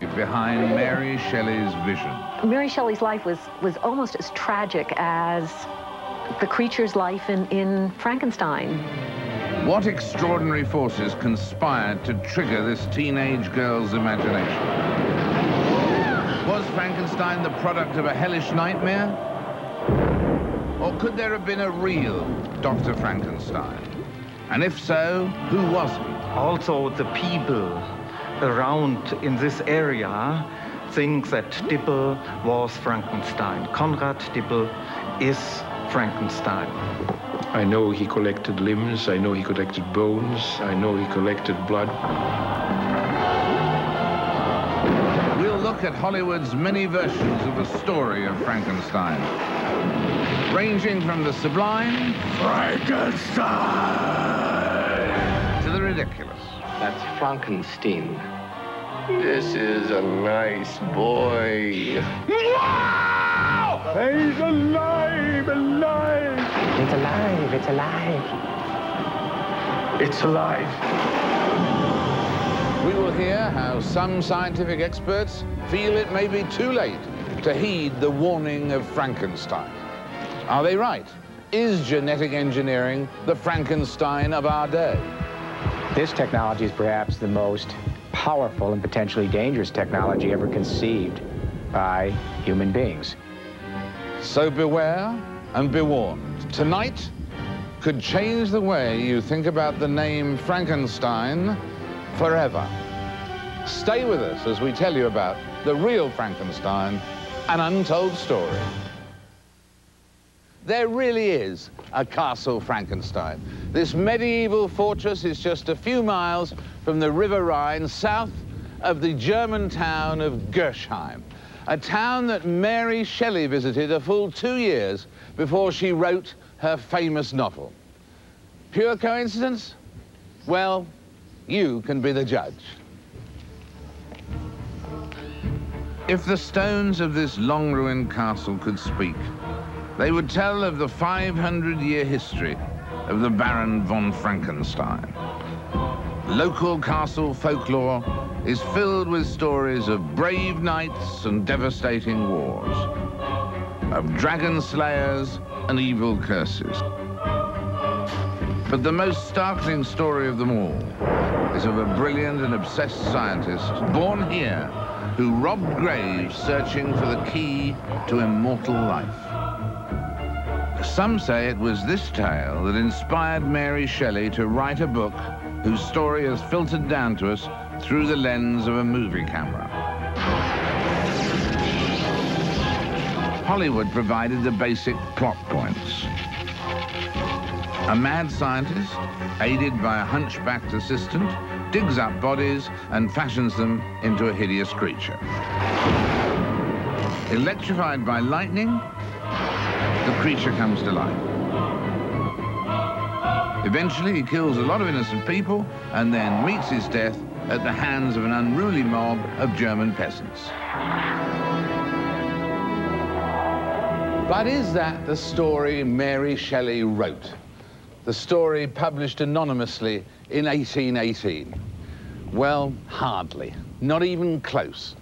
behind Mary Shelley's vision. Mary Shelley's life was almost as tragic as the creature's life in Frankenstein. What extraordinary forces conspired to trigger this teenage girl's imagination? Was Frankenstein the product of a hellish nightmare? Or could there have been a real Dr. Frankenstein? And if so, who was he? Also, the people around in this area think that Dippel was Frankenstein. Conrad Dippel is Frankenstein. I know he collected limbs, I know he collected bones, I know he collected blood. We'll look at Hollywood's many versions of the story of Frankenstein, ranging from the sublime Frankenstein to the ridiculous. That's Frankenstein. This is a nice boy. Wow! He's alive, alive! It's alive, it's alive. It's alive. We will hear how some scientific experts feel it may be too late to heed the warning of Frankenstein. Are they right? Is genetic engineering the Frankenstein of our day? This technology is perhaps the most powerful and potentially dangerous technology ever conceived by human beings. So beware and be warned. Tonight could change the way you think about the name Frankenstein forever. Stay with us as we tell you about the real Frankenstein, an untold story. There really is a Castle Frankenstein. This medieval fortress is just a few miles from the River Rhine, south of the German town of Gernsheim, a town that Mary Shelley visited a full 2 years before she wrote her famous novel. Pure coincidence? Well, you can be the judge. If the stones of this long-ruined castle could speak, they would tell of the 500-year history of the Baron von Frankenstein. Local castle folklore is filled with stories of brave knights and devastating wars, of dragon slayers and evil curses. But the most startling story of them all is of a brilliant and obsessed scientist born here who robbed graves searching for the key to immortal life. Some say it was this tale that inspired Mary Shelley to write a book whose story is filtered down to us through the lens of a movie camera. Hollywood provided the basic plot points. A mad scientist, aided by a hunchbacked assistant, digs up bodies and fashions them into a hideous creature. Electrified by lightning, the creature comes to life. Eventually, he kills a lot of innocent people and then meets his death at the hands of an unruly mob of German peasants. But is that the story Mary Shelley wrote? The story published anonymously in 1818? Well, hardly. Not even close.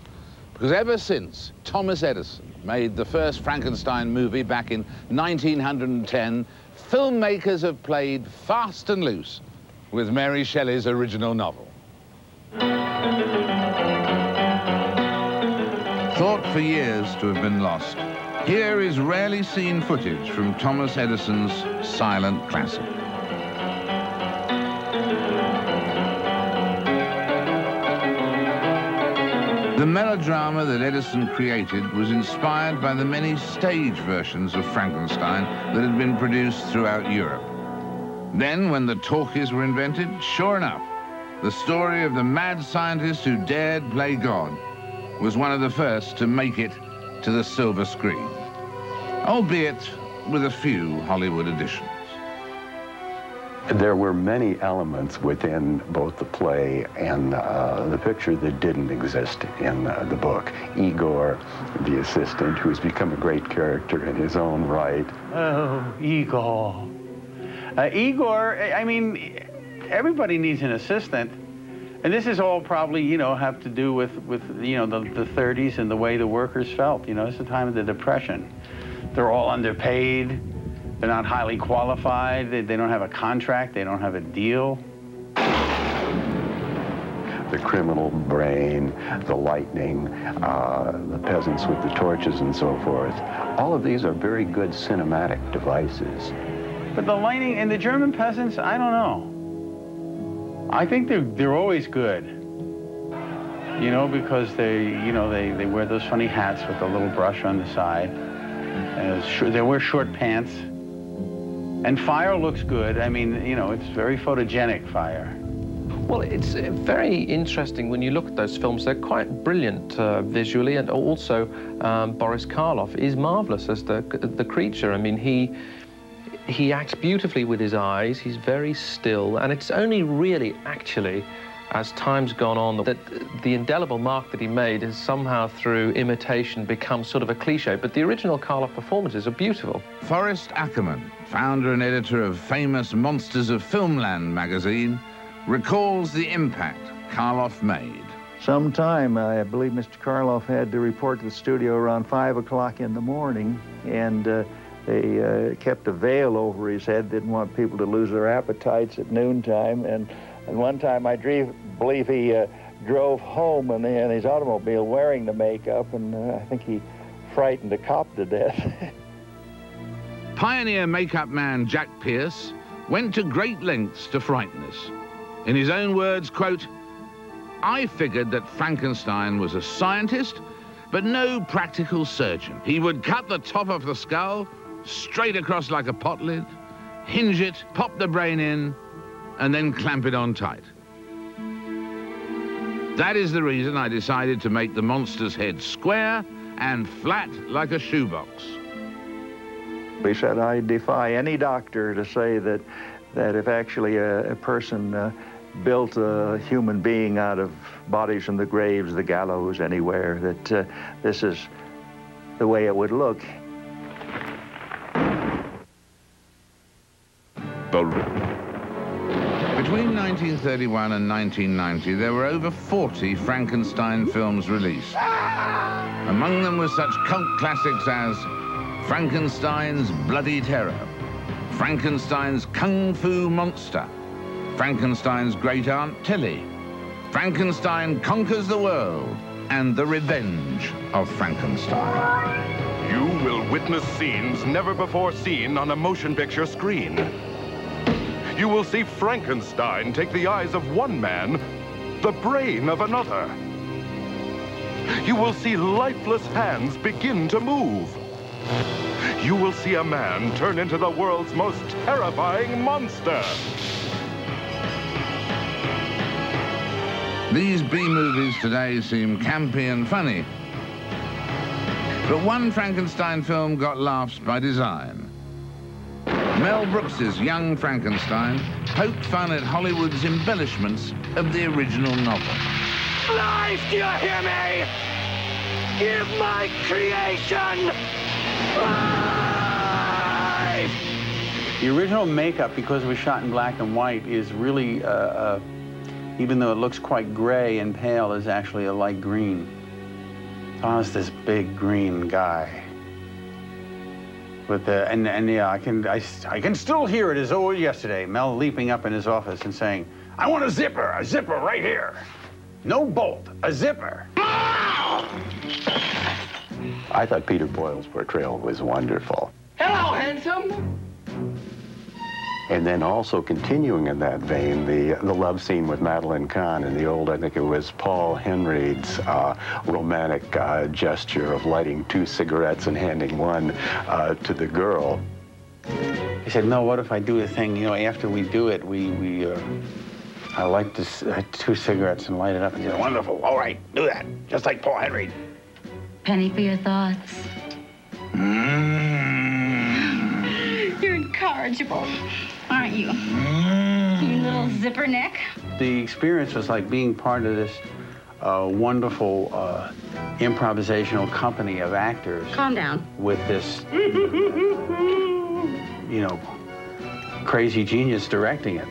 Because ever since Thomas Edison made the first Frankenstein movie back in 1910, filmmakers have played fast and loose with Mary Shelley's original novel. Thought for years to have been lost, here is rarely seen footage from Thomas Edison's silent classic. The melodrama that Edison created was inspired by the many stage versions of Frankenstein that had been produced throughout Europe. Then, when the talkies were invented, sure enough, the story of the mad scientist who dared play God was one of the first to make it to the silver screen, albeit with a few Hollywood additions. There were many elements within both the play and the picture that didn't exist in the book. Igor, the assistant, who's become a great character in his own right. Oh, Igor. Igor, I mean, everybody needs an assistant. And this is all probably, you know, have to do with you know, the 30s and the way the workers felt. You know, it's the time of the Depression. They're all underpaid. They're not highly qualified. They don't have a contract. They don't have a deal. The criminal brain, the lightning, the peasants with the torches and so forth. All of these are very good cinematic devices. But the lightning and the German peasants, I don't know. I think they're always good, you know, because they wear those funny hats with a little brush on the side. And they wear short pants. And fire looks good. I mean, you know, it's very photogenic fire. Well, it's very interesting when you look at those films. They're quite brilliant visually, and also Boris Karloff is marvelous as the creature. I mean, he acts beautifully with his eyes. He's very still, and it's only really, actually, as time's gone on, that the indelible mark that he made has somehow, through imitation, become sort of a cliche. But the original Karloff performances are beautiful. Forrest Ackerman, founder and editor of famous Monsters of Filmland magazine, recalls the impact Karloff made. Sometime, I believe Mr. Karloff had to report to the studio around 5 o'clock in the morning, and they kept a veil over his head, didn't want people to lose their appetites at noontime. And one time, I believe he drove home in his automobile wearing the makeup, and I think he frightened a cop to death. Pioneer makeup man Jack Pierce went to great lengths to frighten us. In his own words, quote, "I figured that Frankenstein was a scientist, but no practical surgeon. He would cut the top off the skull, straight across like a pot lid, hinge it, pop the brain in, and then clamp it on tight. That is the reason I decided to make the monster's head square and flat like a shoebox." He said, "I defy any doctor to say that if actually a person built a human being out of bodies from the graves, the gallows, anywhere, that this is the way it would look." Between 1931 and 1990, there were over 40 Frankenstein films released. Among them were such cult classics as Frankenstein's Bloody Terror, Frankenstein's Kung Fu Monster, Frankenstein's Great Aunt Tilly, Frankenstein Conquers the World, and The Revenge of Frankenstein. You will witness scenes never before seen on a motion picture screen. You will see Frankenstein take the eyes of one man, the brain of another. You will see lifeless hands begin to move. You will see a man turn into the world's most terrifying monster. These B-movies today seem campy and funny. But one Frankenstein film got laughs by design. Mel Brooks's Young Frankenstein poked fun at Hollywood's embellishments of the original novel. Life, do you hear me? Give my creation life! The original makeup, because it was shot in black and white, is really, even though it looks quite gray and pale, is actually a light green. Thomas, this big green guy. But yeah, I can still hear it as old yesterday. Mel leaping up in his office and saying, "I want a zipper right here. No bolt, a zipper." I thought Peter Boyle's portrayal was wonderful. Hello, handsome! And then also continuing in that vein, the love scene with Madeleine Kahn in the old, I think it was Paul Henreid's romantic gesture of lighting 2 cigarettes and handing one to the girl. He said, "No, what if I do the thing, you know, after we do it, I light this 2 cigarettes and light it up." And he said, "Wonderful, all right, do that, just like Paul Henreid." Penny for your thoughts. Mm. You're incorrigible, aren't you? Mm. You little zipper neck. The experience was like being part of this wonderful improvisational company of actors. Calm down. With this, you know, crazy genius directing it.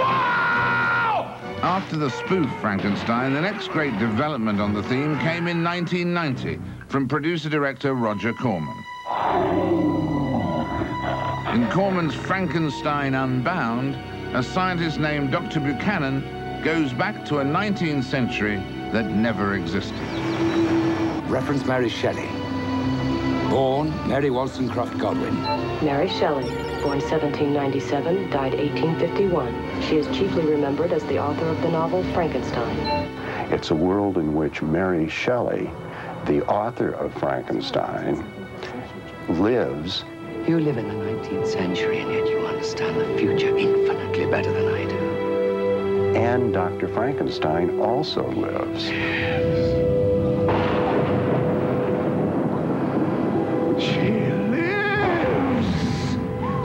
Wow! After the spoof Frankenstein, the next great development on the theme came in 1990 from producer-director Roger Corman. In Corman's Frankenstein Unbound, a scientist named Dr. Buchanan goes back to a 19th century that never existed. Reference Mary Shelley. Born Mary Wollstonecraft Godwin. Mary Shelley, born 1797, died 1851. She is chiefly remembered as the author of the novel Frankenstein. It's a world in which Mary Shelley, the author of Frankenstein, lives. You live in the 19th century, and yet you understand the future infinitely better than I do. And Dr. Frankenstein also lives.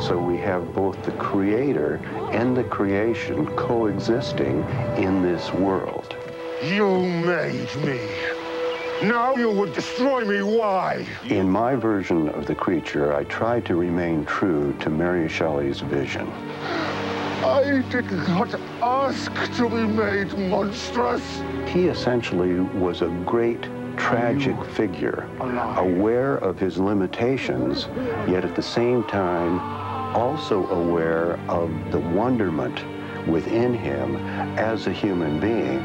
So we have both the creator and the creation coexisting in this world. You made me. Now you would destroy me. Why? In my version of the creature, I tried to remain true to Mary Shelley's vision. I did not ask to be made monstrous. He essentially was a great tragic figure, aware of his limitations, yet at the same time also aware of the wonderment within him as a human being.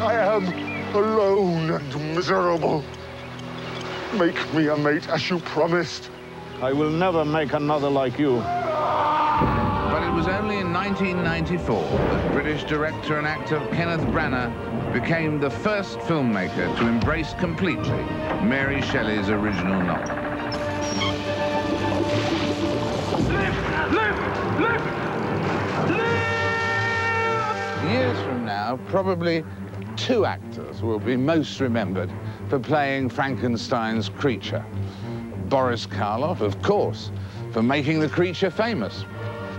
I am alone and miserable. Make me a mate as you promised. I will never make another like you. But it was only in 1994 that British director and actor Kenneth Branagh became the first filmmaker to embrace completely Mary Shelley's original novel. Live! Years from now, probably two actors will be most remembered for playing Frankenstein's creature. Boris Karloff, of course, for making the creature famous,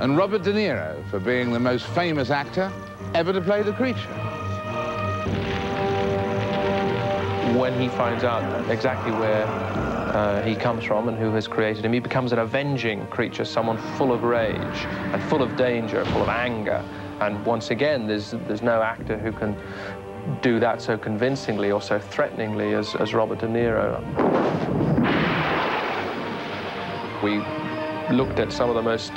and Robert De Niro for being the most famous actor ever to play the creature. When he finds out exactly where he comes from and who has created him, he becomes an avenging creature, someone full of rage and full of danger, full of anger. And once again, there's no actor who can do that so convincingly or so threateningly as Robert De Niro. We looked at some of the most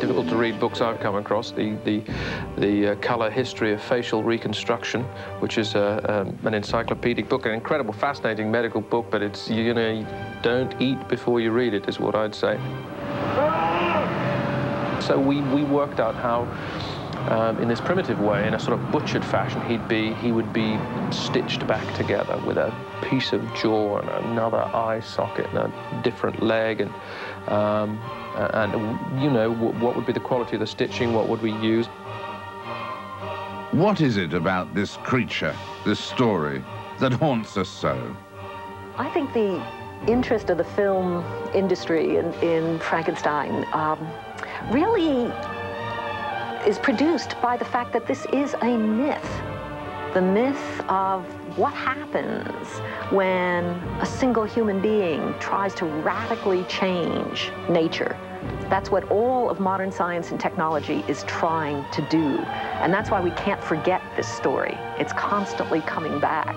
difficult-to-read books I've come across, the Colour History of Facial Reconstruction, which is an encyclopedic book, an incredible, fascinating medical book, but it's, you know, don't eat before you read it, is what I'd say. So we worked out how, in this primitive way, in a sort of butchered fashion, he would be stitched back together with a piece of jaw and another eye socket and a different leg, and you know, what would be the quality of the stitching, what would we use? What is it about this creature, this story, that haunts us so? I think the interest of the film industry in Frankenstein really is produced by the fact that this is a myth. The myth of what happens when a single human being tries to radically change nature. That's what all of modern science and technology is trying to do. And that's why we can't forget this story. It's constantly coming back.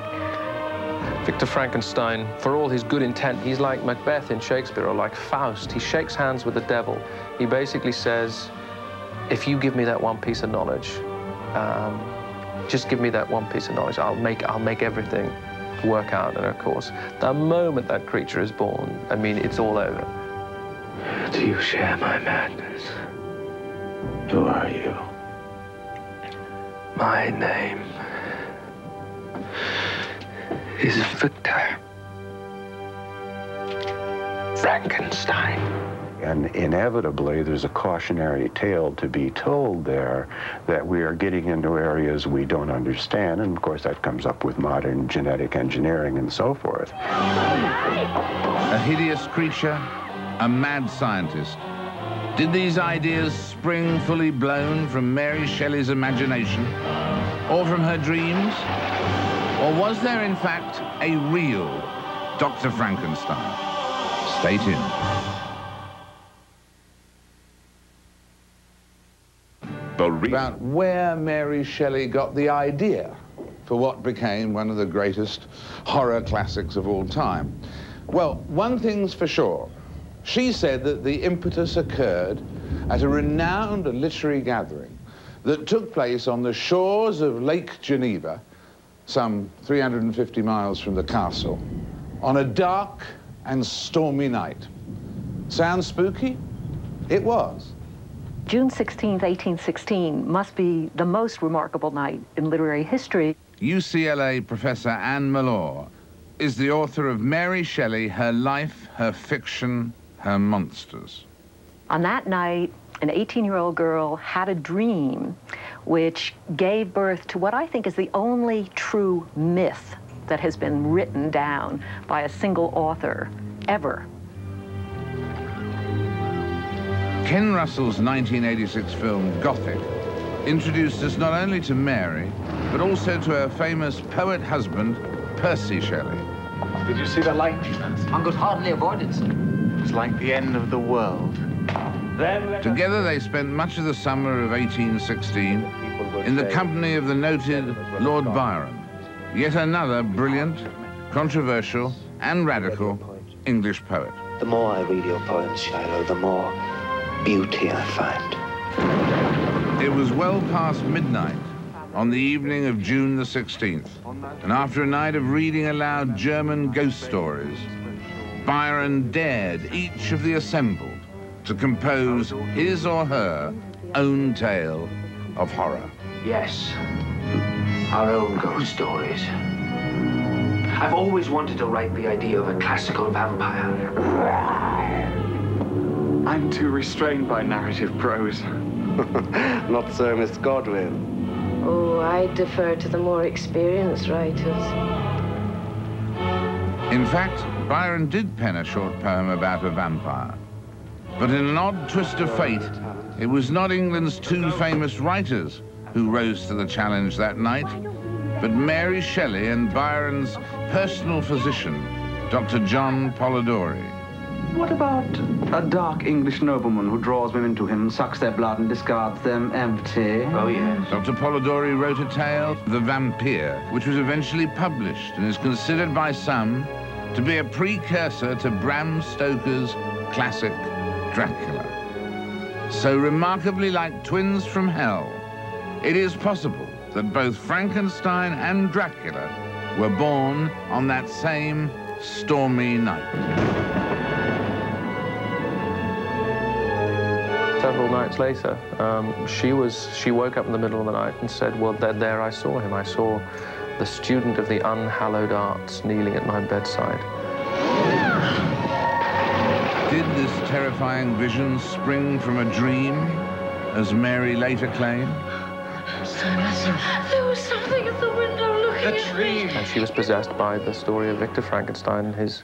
Victor Frankenstein, for all his good intent, he's like Macbeth in Shakespeare or like Faust. He shakes hands with the devil. He basically says, if you give me that one piece of knowledge, just give me that one piece of knowledge. I'll make everything work out. And of course, the moment that creature is born, I mean, it's all over. Do you share my madness? Who are you? My name is Victor Frankenstein. And inevitably, there's a cautionary tale to be told there that we are getting into areas we don't understand. And of course, that comes up with modern genetic engineering and so forth. A hideous creature, a mad scientist. Did these ideas spring fully blown from Mary Shelley's imagination? Or from her dreams? Or was there, in fact, a real Dr. Frankenstein? Stay tuned. about where Mary Shelley got the idea for what became one of the greatest horror classics of all time. Well, one thing's for sure. She said that the impetus occurred at a renowned literary gathering that took place on the shores of Lake Geneva, some 350 miles from the castle, on a dark and stormy night. Sounds spooky? It was. June 16, 1816 must be the most remarkable night in literary history. UCLA professor Anne Mellor is the author of Mary Shelley, Her Life, Her Fiction, Her Monsters. On that night, an 18-year-old girl had a dream which gave birth to what I think is the only true myth that has been written down by a single author ever. Ken Russell's 1986 film, Gothic, introduced us not only to Mary, but also to her famous poet husband, Percy Shelley. Did you see the light? One could hardly avoid it. It's like the end of the world. Together they spent much of the summer of 1816 in the company of the noted Lord Byron, yet another brilliant, controversial, and radical English poet. The more I read your poems, Shiloh, the more beauty I find. It was well past midnight on the evening of June the 16th, and after a night of reading aloud German ghost stories, Byron dared each of the assembled to compose his or her own tale of horror. Yes, our own ghost stories. I've always wanted to write the idea of a classical vampire. I'm too restrained by narrative prose. Not so, Miss Godwin. Oh, I defer to the more experienced writers. In fact, Byron did pen a short poem about a vampire. But in an odd twist of fate, it was not England's two famous writers who rose to the challenge that night, but Mary Shelley and Byron's personal physician, Dr. John Polidori. What about a dark English nobleman who draws women to him, sucks their blood and discards them empty? Oh, yes. Dr. Polidori wrote a tale, The Vampire, which was eventually published and is considered by some to be a precursor to Bram Stoker's classic Dracula. So remarkably like twins from hell, it is possible that both Frankenstein and Dracula were born on that same stormy night. Several nights later, she woke up in the middle of the night and said, well, there I saw him. I saw the student of the unhallowed arts kneeling at my bedside. Did this terrifying vision spring from a dream, as Mary later claimed? There was something at the window looking at me. And she was possessed by the story of Victor Frankenstein and his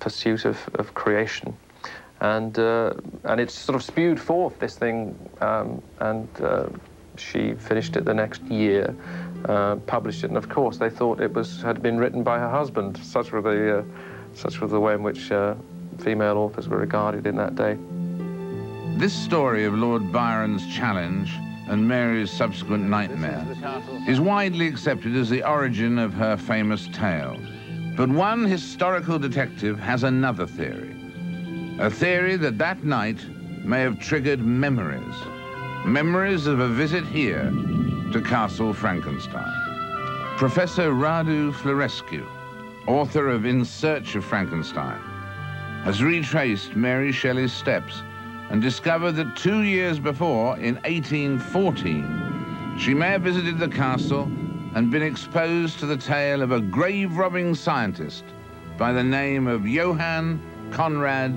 pursuit of creation. And it sort of spewed forth this thing, she finished it the next year, published it, and of course they thought it had been written by her husband. Such was the way in which female authors were regarded in that day. This story of Lord Byron's challenge and Mary's subsequent nightmare is widely accepted as the origin of her famous tale. But one historical detective has another theory, a theory that that night may have triggered memories, memories of a visit here to Castle Frankenstein. Professor Radu Florescu, author of In Search of Frankenstein, has retraced Mary Shelley's steps and discovered that 2 years before, in 1814, she may have visited the castle and been exposed to the tale of a grave-robbing scientist by the name of Johann Conrad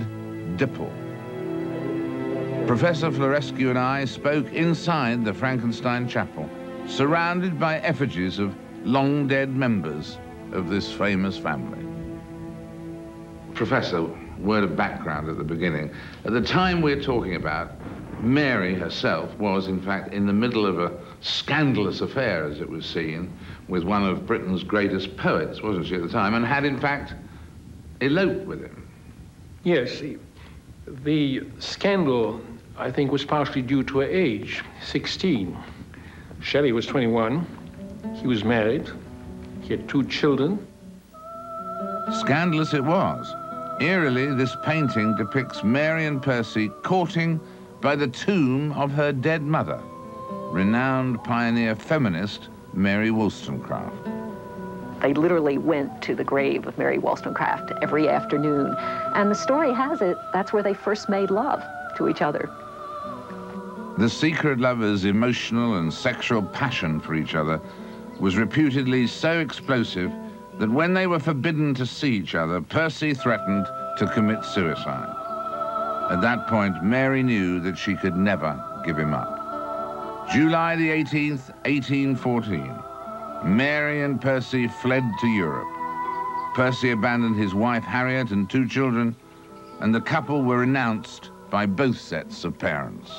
Dippel. Professor Florescu and I spoke inside the Frankenstein Chapel, surrounded by effigies of long-dead members of this famous family. Professor, word of background at the beginning. At the time we're talking about, Mary herself was, in fact, in the middle of a scandalous affair, as it was seen, with one of Britain's greatest poets, wasn't she, at the time, and had, in fact, eloped with him. Yes, the scandal I think was partially due to her age, 16. Shelley was 21. He was married. He had 2 children. Scandalous it was. Eerily, this painting depicts Mary and Percy courting by the tomb of her dead mother, renowned pioneer feminist Mary Wollstonecraft. They literally went to the grave of Mary Wollstonecraft every afternoon. And the story has it, that's where they first made love to each other. The secret lovers' emotional and sexual passion for each other was reputedly so explosive that when they were forbidden to see each other, Percy threatened to commit suicide. At that point, Mary knew that she could never give him up. July the 18th, 1814. Mary and Percy fled to Europe. Percy abandoned his wife, Harriet, and 2 children, and the couple were renounced by both sets of parents.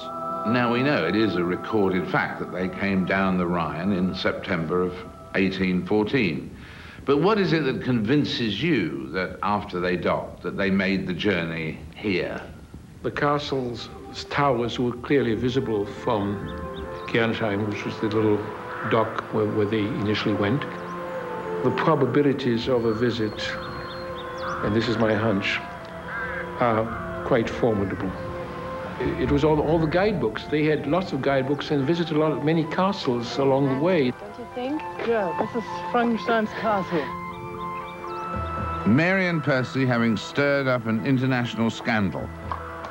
Now we know it is a recorded fact that they came down the Rhine in September of 1814. But what is it that convinces you that after they docked, that they made the journey here? The castle's towers were clearly visible from Gernsheim, which was the little dock where they initially went. The probabilities of a visit, and this is my hunch, are quite formidable. It was all the guidebooks. They had lots of guidebooks and visited many castles along the way. Don't you think? Yeah, this is Frankenstein's castle. Mary and Percy, having stirred up an international scandal,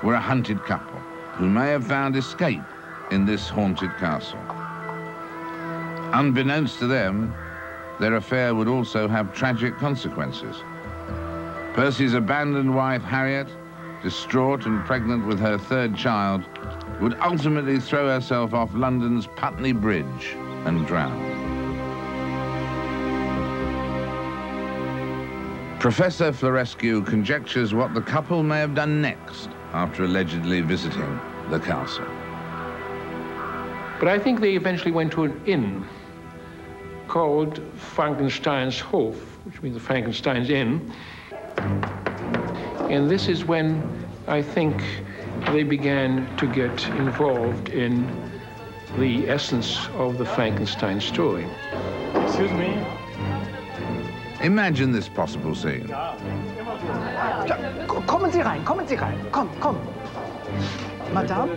were a hunted couple who may have found escape in this haunted castle. Unbeknownst to them, their affair would also have tragic consequences. Percy's abandoned wife, Harriet, distraught and pregnant with her 3rd child, would ultimately throw herself off London's Putney Bridge and drown. Professor Florescu conjectures what the couple may have done next after allegedly visiting the castle. But I think they eventually went to an inn called Frankenstein's Hof, which means the Frankenstein's Inn. And this is when I think they began to get involved in the essence of the Frankenstein story. Excuse me? Imagine this possible scene. Kommen Sie rein, kommen Sie rein. Komm, komm. Madame?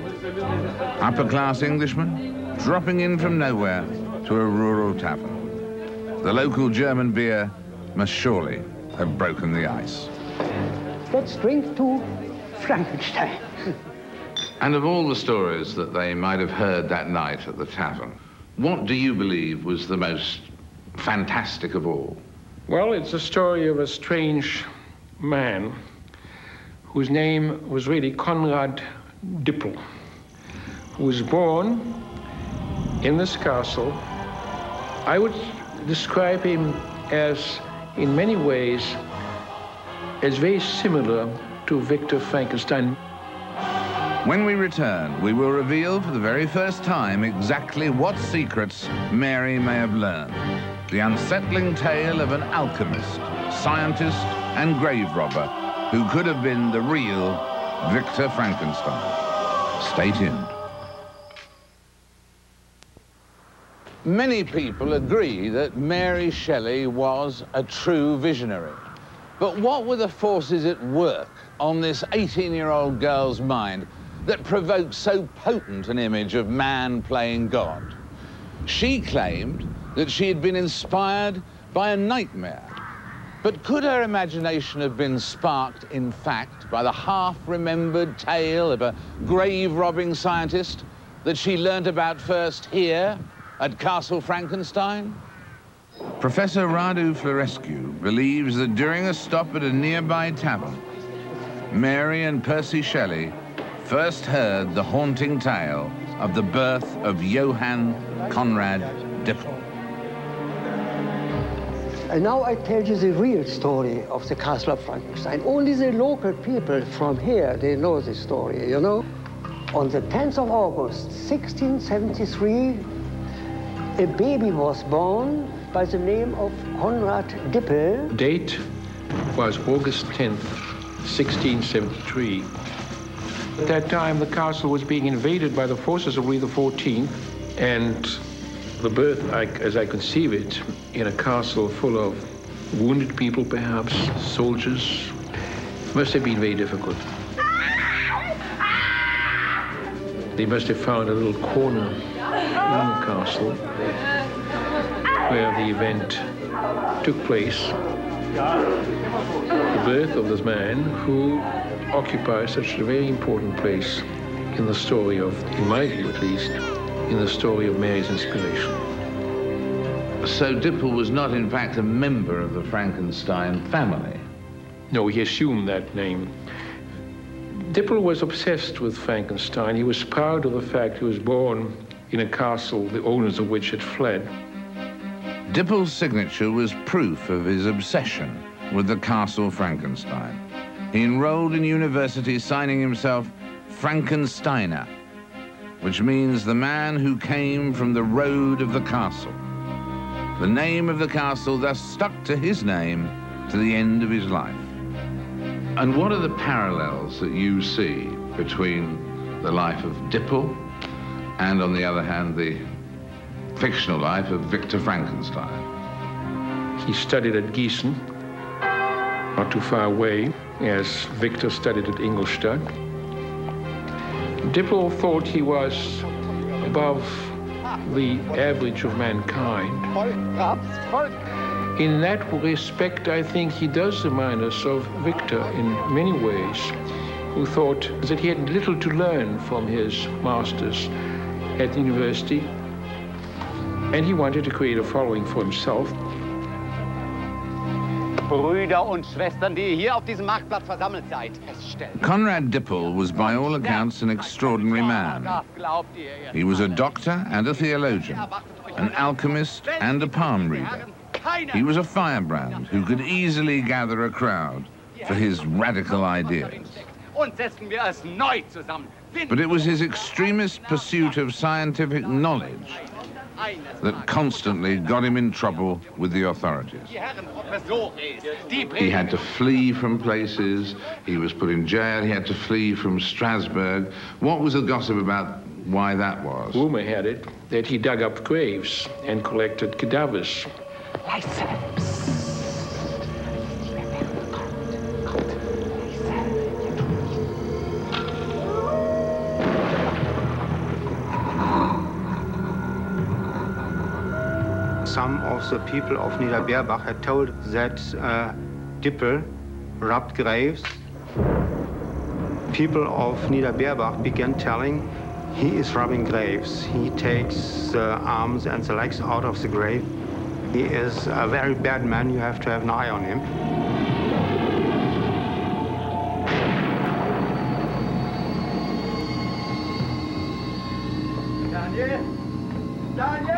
Upper-class Englishman, dropping in from nowhere to a rural tavern. The local German beer must surely have broken the ice. Let's drink to Frankenstein. And of all the stories that they might have heard that night at the tavern, what do you believe was the most fantastic of all? Well, it's a story of a strange man whose name was really Conrad Dippel, who was born in this castle. I would describe him as, in many ways, as very similar to Victor Frankenstein. When we return, we will reveal for the very first time exactly what secrets Mary may have learned. The unsettling tale of an alchemist, scientist, and grave robber who could have been the real Victor Frankenstein. Stay tuned. Many people agree that Mary Shelley was a true visionary. But what were the forces at work on this 18-year-old girl's mind that provoked so potent an image of man playing God? She claimed that she had been inspired by a nightmare. But could her imagination have been sparked, in fact, by the half-remembered tale of a grave-robbing scientist that she learnt about first here at Castle Frankenstein? Professor Radu Florescu believes that during a stop at a nearby tavern, Mary and Percy Shelley first heard the haunting tale of the birth of Johann Conrad Dippel. And now I tell you the real story of the Castle of Frankenstein. Only the local people from here, they know the story, you know. On the 10th of August, 1673, a baby was born by the name of Conrad Dippel. The date was August 10th, 1673. At that time, the castle was being invaded by the forces of Louis XIV, and the birth, as I conceive it, in a castle full of wounded people, perhaps, soldiers, must have been very difficult. They must have found a little corner in the castle where the event took place, the birth of this man who occupies such a very important place in the story of, in my view at least, in the story of Mary's inspiration. So Dippel was not in fact a member of the Frankenstein family? No, he assumed that name. Dippel was obsessed with Frankenstein. He was proud of the fact he was born in a castle, the owners of which had fled. Dippel's signature was proof of his obsession with the Castle Frankenstein. He enrolled in university, signing himself Frankensteiner, which means the man who came from the road of the castle. The name of the castle thus stuck to his name to the end of his life. And what are the parallels that you see between the life of Dippel and, on the other hand, the fictional life of Victor Frankenstein? He studied at Gießen, not too far away, as Victor studied at Ingolstadt. Dippel thought he was above the average of mankind. In that respect, I think he does remind us of Victor in many ways, who thought that he had little to learn from his masters at the university, and he wanted to create a following for himself. Conrad Dippel was by all accounts an extraordinary man. He was a doctor and a theologian, an alchemist and a palm reader. He was a firebrand who could easily gather a crowd for his radical ideas. But it was his extremist pursuit of scientific knowledge that constantly got him in trouble with the authorities. He had to flee from places, he was put in jail, he had to flee from Strasbourg. What was the gossip about why that was? Rumor had it that he dug up graves and collected cadavers. Some of the people of Niederbeerbach had told that Dippel robbed graves. People of Niederbeerbach began telling, he is robbing graves. He takes the arms and the legs out of the grave. He is a very bad man. You have to have an eye on him. Daniel! Daniel!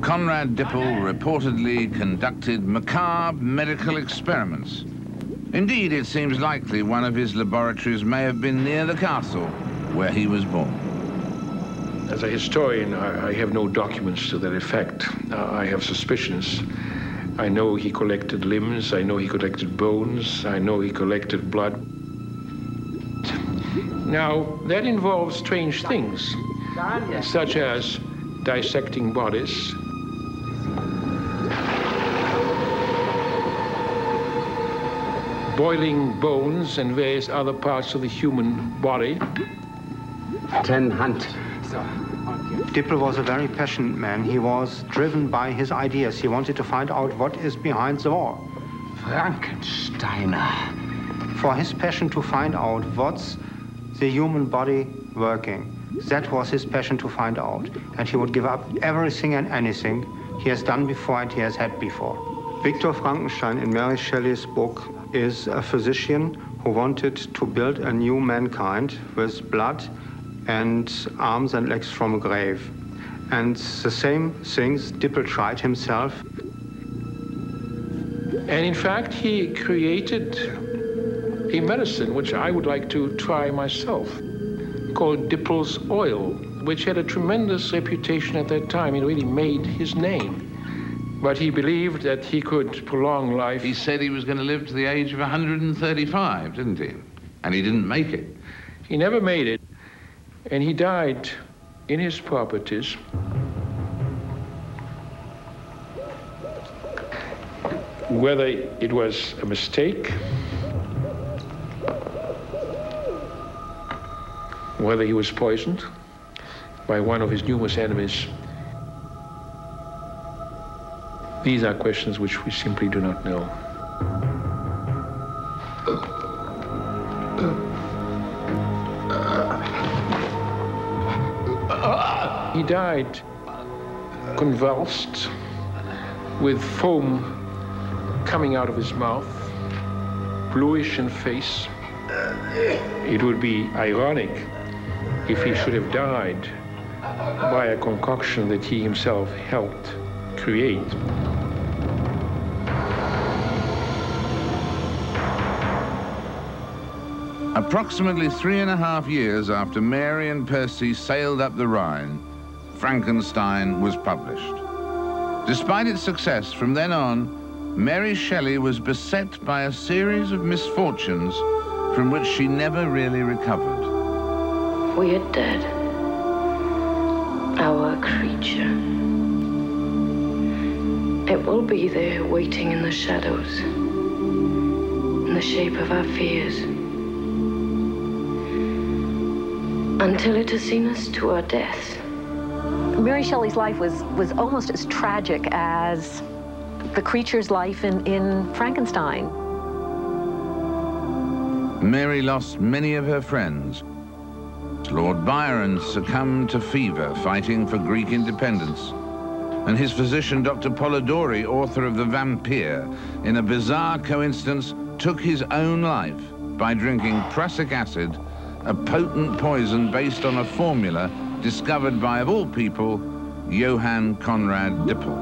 Conrad Dippel reportedly conducted macabre medical experiments. Indeed, it seems likely one of his laboratories may have been near the castle where he was born. As a historian, I have no documents to that effect. I have suspicions. I know he collected limbs, I know he collected bones, I know he collected blood. Now, that involves strange things, such as dissecting bodies, boiling bones and various other parts of the human body. Ten Hand. Dippel was a very passionate man. He was driven by his ideas. He wanted to find out what is behind the wall. Frankensteiner. For his passion to find out what's the human body working. That was his passion to find out. And he would give up everything and anything he has done before and he has had before. Victor Frankenstein in Mary Shelley's book is a physician who wanted to build a new mankind with blood and arms and legs from a grave. And the same things Dippel tried himself. And in fact, he created a medicine, which I would like to try myself, called Dippel's oil, which had a tremendous reputation at that time. It really made his name. But he believed that he could prolong life. He said he was going to live to the age of 135, didn't he? And he didn't make it. He never made it, and he died in his properties. Whether it was a mistake, whether he was poisoned by one of his numerous enemies, these are questions which we simply do not know. He died convulsed, with foam coming out of his mouth, bluish in face. It would be ironic if he should have died by a concoction that he himself helped create. Approximately 3.5 years after Mary and Percy sailed up the Rhine, Frankenstein was published. Despite its success, from then on, Mary Shelley was beset by a series of misfortunes from which she never really recovered. We are dead, our creature. It will be there waiting in the shadows, in the shape of our fears, until it has seen us to our death. Mary Shelley's life was almost as tragic as the creature's life in Frankenstein. Mary lost many of her friends. Lord Byron succumbed to fever fighting for Greek independence, and his physician, Dr. Polidori, author of The Vampire, in a bizarre coincidence, took his own life by drinking prussic acid, a potent poison based on a formula discovered by, of all people, Johann Conrad Dippel.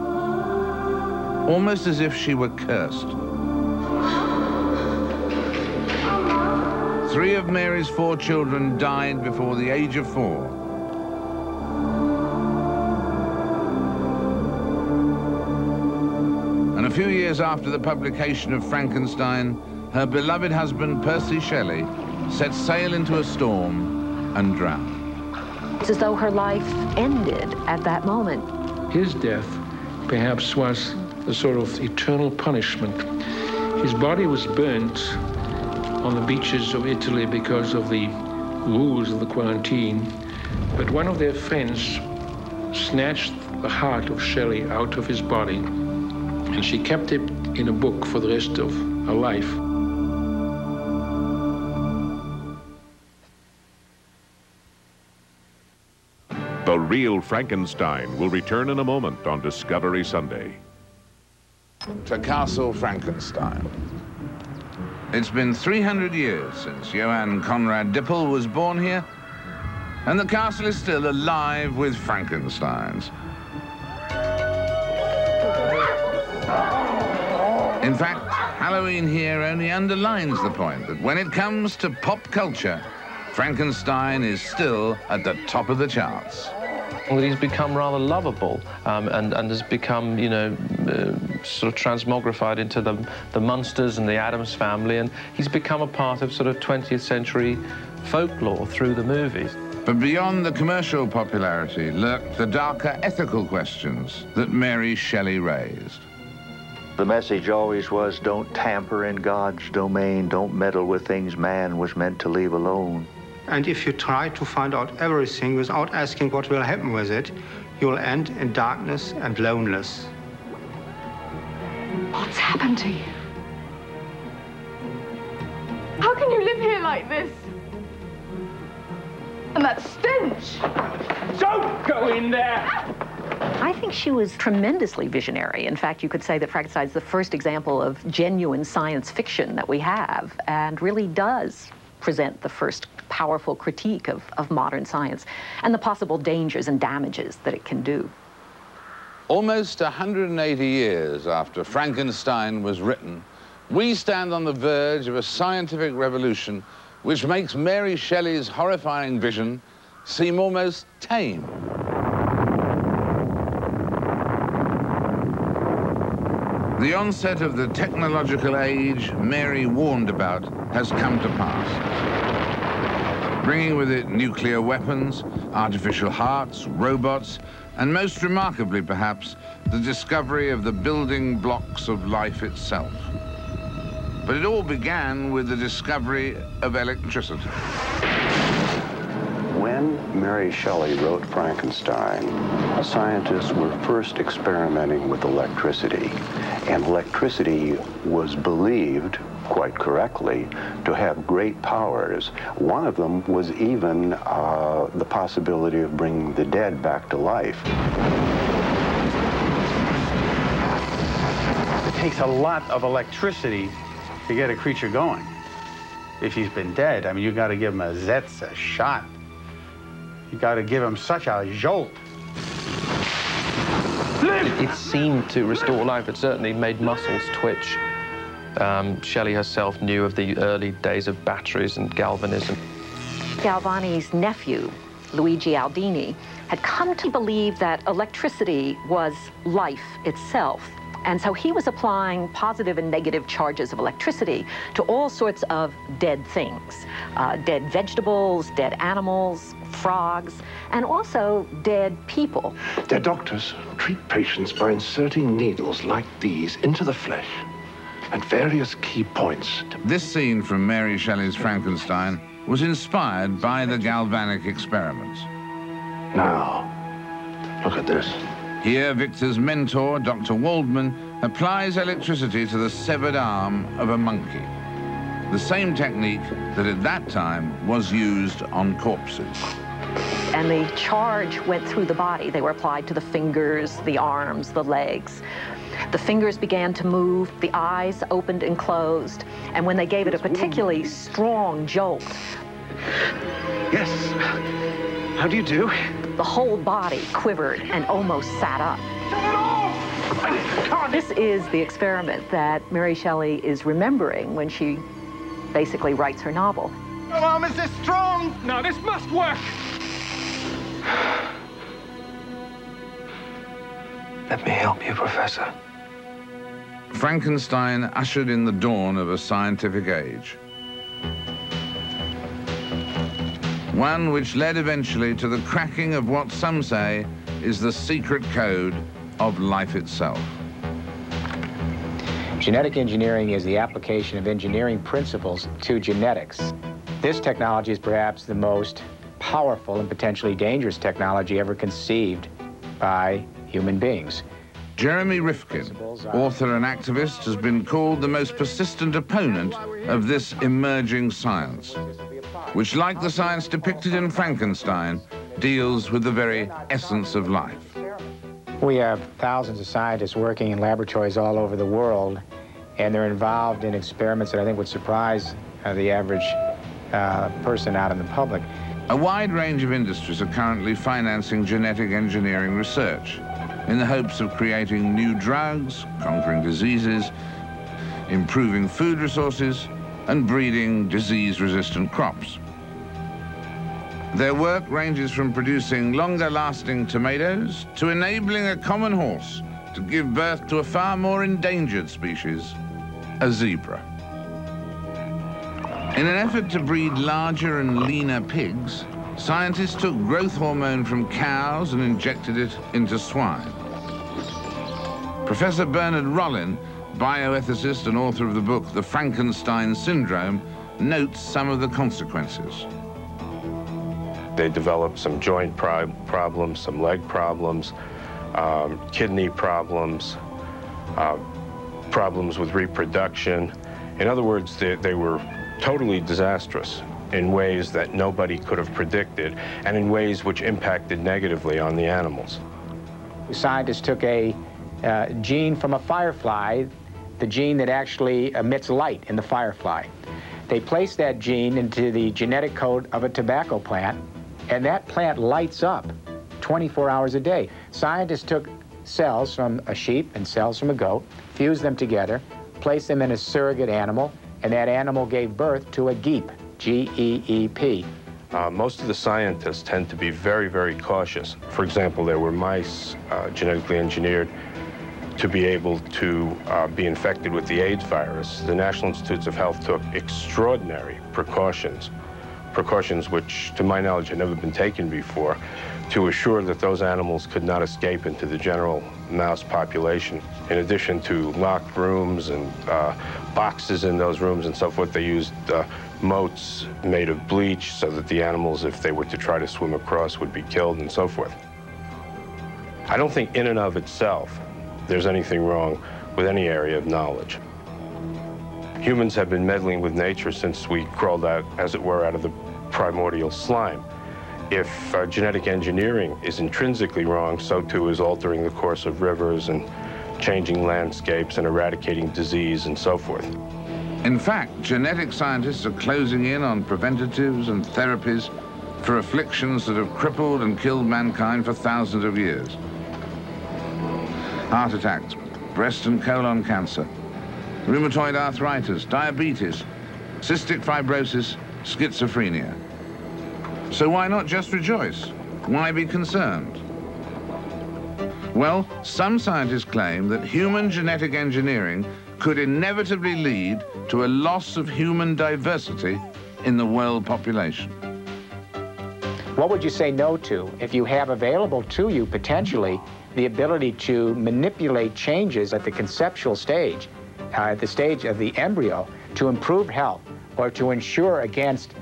Almost as if she were cursed. 3 of Mary's 4 children died before the age of 4. And a few years after the publication of Frankenstein, her beloved husband, Percy Shelley, set sail into a storm and drowned. It's as though her life ended at that moment. His death, perhaps, was a sort of eternal punishment. His body was burnt on the beaches of Italy because of the rules of the quarantine, but one of their friends snatched the heart of Shelley out of his body, and she kept it in a book for the rest of her life. The Real Frankenstein will return in a moment on Discovery Sunday. To Castle Frankenstein. It's been 300 years since Johann Conrad Dippel was born here, and the castle is still alive with Frankensteins. In fact, Halloween here only underlines the point that when it comes to pop culture, Frankenstein is still at the top of the charts. Well, he's become rather lovable and has become, you know, sort of transmogrified into the Munsters and the Addams Family, and he's become a part of sort of 20th century folklore through the movies. But beyond the commercial popularity lurked the darker ethical questions that Mary Shelley raised. The message always was, don't tamper in God's domain, don't meddle with things man was meant to leave alone. And if you try to find out everything without asking what will happen with it, you'll end in darkness and loneliness. What's happened to you? How can you live here like this? And that stench! Don't go in there! I think she was tremendously visionary. In fact, you could say that Frankenstein's the first example of genuine science fiction that we have, and really does present the first powerful critique of modern science and the possible dangers and damages that it can do. Almost 180 years after Frankenstein was written, we stand on the verge of a scientific revolution which makes Mary Shelley's horrifying vision seem almost tame. The onset of the technological age Mary warned about has come to pass. bringing with it nuclear weapons, artificial hearts, robots, and most remarkably, perhaps, the discovery of the building blocks of life itself. But it all began with the discovery of electricity. When Mary Shelley wrote Frankenstein, scientists were first experimenting with electricity, and electricity was believed, quite correctly, to have great powers. One of them was even the possibility of bringing the dead back to life. It takes a lot of electricity to get a creature going. If he's been dead, I mean, you got to give him a zets, a shot. You got to give him such a jolt. It seemed to restore life. It certainly made muscles twitch. Shelley herself knew of the early days of batteries and galvanism. Galvani's nephew, Luigi Aldini, had come to believe that electricity was life itself. And so he was applying positive and negative charges of electricity to all sorts of dead things, dead vegetables, dead animals, frogs, and also dead people. Their doctors treat patients by inserting needles like these into the flesh at various key points. This scene from Mary Shelley's Frankenstein was inspired by the galvanic experiments. Now, look at this. Here, Victor's mentor, Dr. Waldman, applies electricity to the severed arm of a monkey, the same technique that at that time was used on corpses. And the charge went through the body. They were applied to the fingers, the arms, the legs. The fingers began to move, the eyes opened and closed, and when they gave it a particularly strong jolt. Yes, how do you do? The whole body quivered and almost sat up. Shut it off! This is the experiment that Mary Shelley is remembering when she basically writes her novel. The arm is this strong! No, this must work! Let me help you, Professor. Frankenstein ushered in the dawn of a scientific age. One which led eventually to the cracking of what some say is the secret code of life itself. Genetic engineering is the application of engineering principles to genetics. This technology is perhaps the most powerful and potentially dangerous technology ever conceived by human beings. Jeremy Rifkin, author and activist, has been called the most persistent opponent of this emerging science, which, like the science depicted in Frankenstein, deals with the very essence of life. We have thousands of scientists working in laboratories all over the world, and they're involved in experiments that I think would surprise the average person out in the public. A wide range of industries are currently financing genetic engineering research in the hopes of creating new drugs, conquering diseases, improving food resources, and breeding disease-resistant crops. Their work ranges from producing longer-lasting tomatoes to enabling a common horse to give birth to a far more endangered species, a zebra. In an effort to breed larger and leaner pigs, scientists took growth hormone from cows and injected it into swine. Professor Bernard Rollin, bioethicist and author of the book The Frankenstein Syndrome, notes some of the consequences. They developed some joint problems, some leg problems, kidney problems, problems with reproduction. In other words, they were totally disastrous in ways that nobody could have predicted and in ways which impacted negatively on the animals. The scientists took a gene from a firefly, the gene that actually emits light in the firefly. They place that gene into the genetic code of a tobacco plant, and that plant lights up 24 hours a day. Scientists took cells from a sheep and cells from a goat, fused them together, placed them in a surrogate animal, and that animal gave birth to a geep, G-E-E-P. Most of the scientists tend to be very, very cautious. For example, there were mice genetically engineered to be able to be infected with the AIDS virus. The National Institutes of Health took extraordinary precautions precautions which, to my knowledge, had never been taken before to assure that those animals could not escape into the general mouse population. In addition to locked rooms and boxes in those rooms and so forth, they used moats made of bleach so that the animals, if they were to try to swim across, would be killed and so forth. I don't think in and of itself there's anything wrong with any area of knowledge. Humans have been meddling with nature since we crawled out, as it were, out of the primordial slime. If genetic engineering is intrinsically wrong, so too is altering the course of rivers and changing landscapes and eradicating disease and so forth. In fact, genetic scientists are closing in on preventatives and therapies for afflictions that have crippled and killed mankind for thousands of years. Heart attacks, breast and colon cancer, rheumatoid arthritis, diabetes, cystic fibrosis, schizophrenia. So why not just rejoice? Why be concerned? Well, some scientists claim that human genetic engineering could inevitably lead to a loss of human diversity in the world population. What would you say no to if you have available to you, potentially, the ability to manipulate changes at the conceptual stage, at the stage of the embryo, to improve health or to ensure against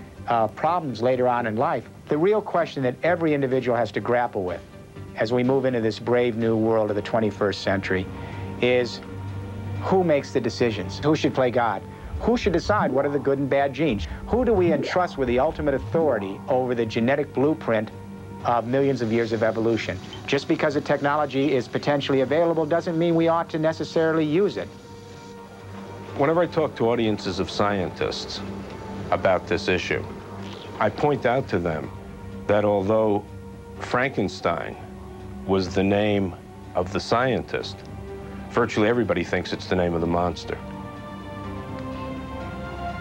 problems later on in life? The real question that every individual has to grapple with as we move into this brave new world of the 21st century is, who makes the decisions? Who should play God? Who should decide what are the good and bad genes? Who do we entrust with the ultimate authority over the genetic blueprint of millions of years of evolution? Just because a technology is potentially available doesn't mean we ought to necessarily use it. Whenever I talk to audiences of scientists about this issue, I point out to them that although Frankenstein was the name of the scientist, virtually everybody thinks it's the name of the monster.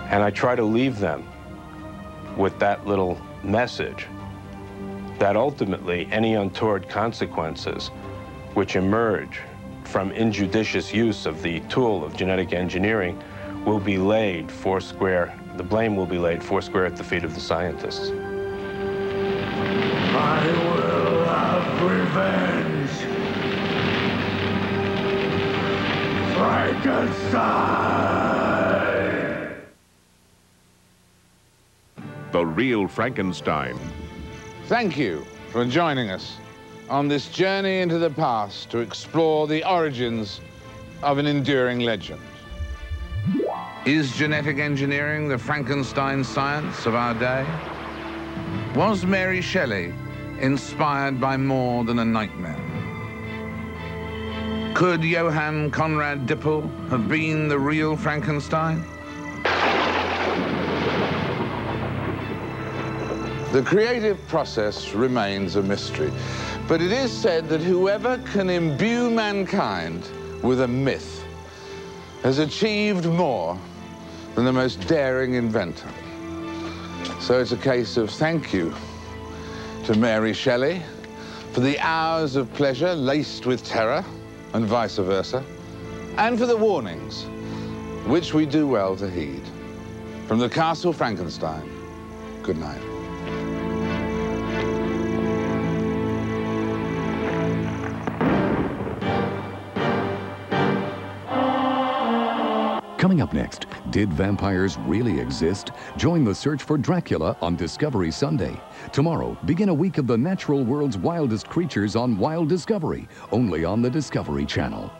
And I try to leave them with that little message that ultimately any untoward consequences which emerge from injudicious use of the tool of genetic engineering will be laid foursquare, the blame will be laid foursquare at the feet of the scientists. My will of revenge, Frankenstein! The real Frankenstein. Thank you for joining us on this journey into the past to explore the origins of an enduring legend. Is genetic engineering the Frankenstein science of our day? Was Mary Shelley inspired by more than a nightmare? Could Johann Conrad Dippel have been the real Frankenstein? The creative process remains a mystery, but it is said that whoever can imbue mankind with a myth has achieved more than the most daring inventor. So it's a case of thank you to Mary Shelley for the hours of pleasure laced with terror, and vice versa, and for the warnings, which we do well to heed. From the Castle Frankenstein, good night. Coming up next, did vampires really exist? Join the search for Dracula on Discovery Sunday. Tomorrow, begin a week of the natural world's wildest creatures on Wild Discovery, only on the Discovery Channel.